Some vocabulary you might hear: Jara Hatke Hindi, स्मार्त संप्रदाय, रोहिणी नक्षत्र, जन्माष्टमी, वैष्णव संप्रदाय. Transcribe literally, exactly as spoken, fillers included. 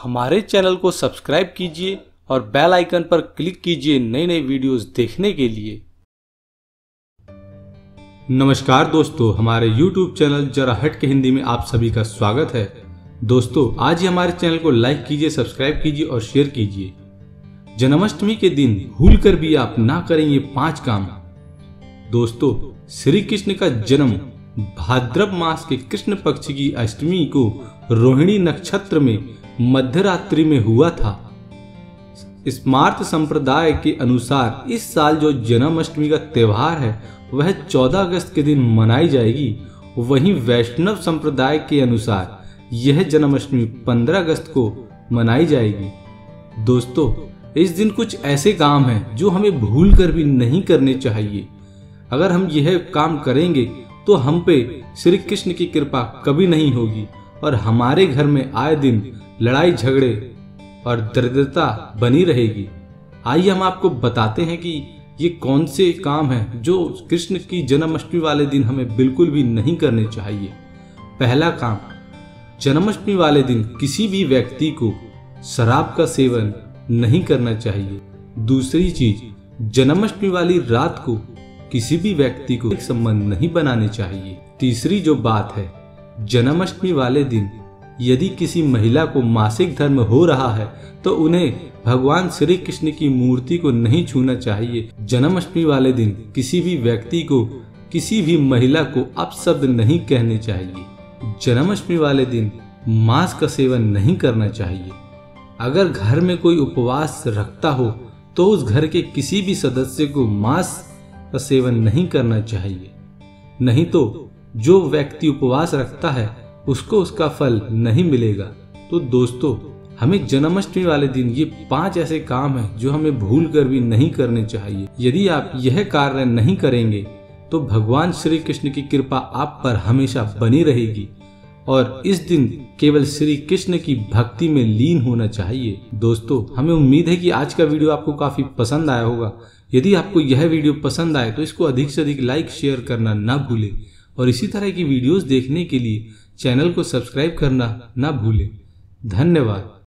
हमारे चैनल को सब्सक्राइब कीजिए और बेल आइकन पर क्लिक कीजिए नई नई वीडियोस देखने के लिए। नमस्कार दोस्तों, हमारे यूट्यूब चैनल जरा हटके हिंदी में आप सभी का स्वागत है। दोस्तों, आज ही हमारे चैनल को लाइक कीजिए, सब्सक्राइब कीजिए और शेयर कीजिए। जन्माष्टमी के दिन भूल कर भी आप ना करें ये पांच काम। दोस्तों, श्री कृष्ण का जन्म भाद्रव मास के कृष्ण पक्ष की अष्टमी को रोहिणी नक्षत्र में मध्यरात्रि में हुआ था। स्मार्त संप्रदाय के अनुसार इस साल जो जन्माष्टमी का त्योहार है वह चौदह अगस्त के दिन मनाई जाएगी। वहीं वैष्णव संप्रदाय के अनुसार यह जन्माष्टमी पंद्रह अगस्त को मनाई जाएगी। दोस्तों, इस दिन कुछ ऐसे काम हैं जो हमें भूल कर भी नहीं करने चाहिए। अगर हम यह काम करेंगे तो हम पे श्री कृष्ण की कृपा कभी नहीं होगी और हमारे घर में आए दिन लड़ाई झगड़े और दरिद्रता बनी रहेगी। आइए हम आपको बताते हैं कि ये कौन से काम हैं जो कृष्ण की जन्माष्टमी वाले दिन हमें बिल्कुल भी नहीं करने चाहिए। पहला काम, जन्माष्टमी वाले दिन किसी भी व्यक्ति को शराब का सेवन नहीं करना चाहिए। दूसरी चीज, जन्माष्टमी वाली रात को किसी भी व्यक्ति को संबंध नहीं बनाने चाहिए। तीसरी जो बात है, जन्माष्टमी वाले दिन यदि किसी महिला को मासिक धर्म हो रहा है तो उन्हें भगवान श्री कृष्ण की मूर्ति को नहीं छूना चाहिए। जन्माष्टमी वाले दिन किसी भी व्यक्ति को, किसी भी महिला को अपशब्द नहीं कहने चाहिए। जन्माष्टमी वाले दिन मांस का सेवन नहीं करना चाहिए। अगर घर में कोई उपवास रखता हो तो उस घर के किसी भी सदस्य को मांस का सेवन नहीं करना चाहिए, नहीं तो जो व्यक्ति उपवास रखता है उसको उसका फल नहीं मिलेगा। तो दोस्तों, हमें जन्माष्टमी वाले दिन ये पांच ऐसे काम हैं जो हमें भूल कर भी नहीं करने चाहिए। यदि आप यह कार्य नहीं करेंगे तो भगवान श्री कृष्ण की कृपा आप पर हमेशा बनी रहेगी और इस दिन केवल श्री कृष्ण की भक्ति में लीन होना चाहिए। दोस्तों, हमें उम्मीद है कि आज का वीडियो आपको काफी पसंद आया होगा। यदि आपको यह वीडियो पसंद आए तो इसको अधिक से अधिक लाइक शेयर करना ना भूले और इसी तरह की वीडियोस देखने के लिए चैनल को सब्सक्राइब करना ना भूले। धन्यवाद।